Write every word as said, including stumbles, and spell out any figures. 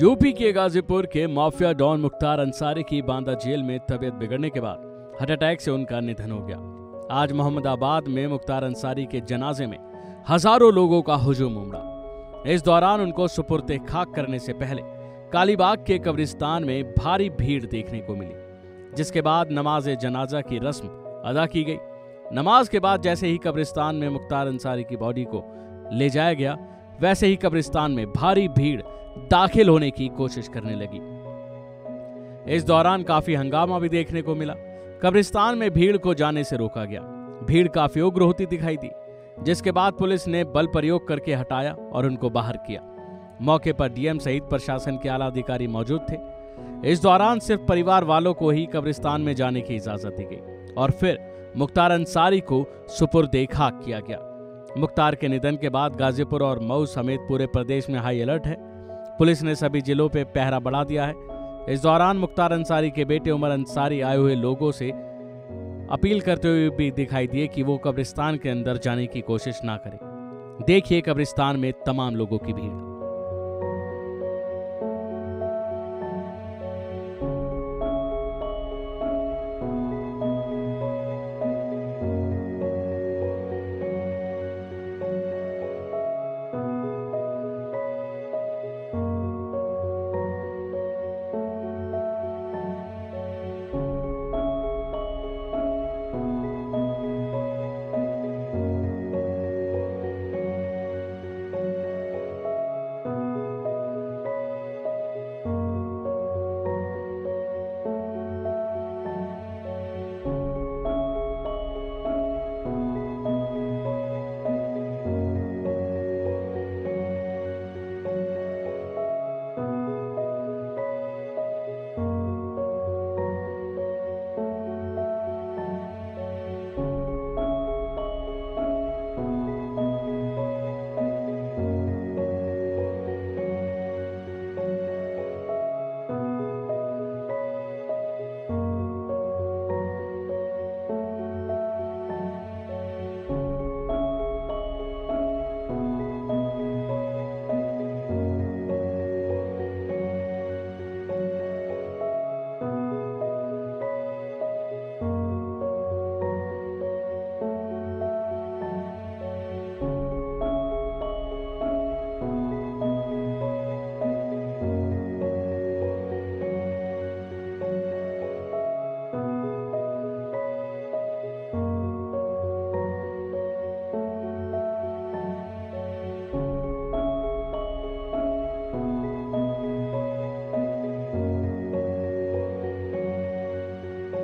UP के गाजीपुर के mafia don Mukhtar Ansari की बांदा जेल में तबीयत बिगड़ने के बाद हार्ट अटैक से उनका निधन हो गया। आज मुहम्मदाबाद में मुख्तार अंसारी के जनाजे में हजारों लोगों का हुजूम उमड़ा। इस दौरान उनको सुपुर्द खाक करने से पहले कालीबाग के कब्रिस्तान में भारी भीड़ देखने को मिली, जिसके बाद नमाज जनाजा की रस्म अदा की गई। नमाज के बाद जैसे ही कब्रिस्तान में मुख्तार अंसारी की बॉडी को ले जाया गया, वैसे ही कब्रिस्तान में भारी भीड़ दाखिल होने की कोशिश करने लगी। इस दौरान काफी हंगामा भी देखने को मिला। कब्रिस्तान में भीड़ को जाने से रोका गया। भीड़ काफी उग्र होती दिखाई दी, जिसके बाद पुलिस ने बल प्रयोग करके हटाया और उनको बाहर किया। मौके पर डीएम सहित प्रशासन के आला अधिकारी मौजूद थे। इस दौरान सिर्फ परिवार वालों को ही कब्रिस्तान में जाने की इजाजत दी गई और फिर मुख्तार अंसारी को सुपुर्द खाक किया गया। मुख्तार के निधन के बाद गाजीपुर और मऊ समेत पूरे प्रदेश में हाई अलर्ट है। पुलिस ने सभी जिलों पे पहरा बढ़ा दिया है। इस दौरान मुख्तार अंसारी के बेटे उमर अंसारी आए हुए लोगों से अपील करते हुए भी दिखाई दिए कि वो कब्रिस्तान के अंदर जाने की कोशिश ना करें। देखिए कब्रिस्तान में तमाम लोगों की भीड़।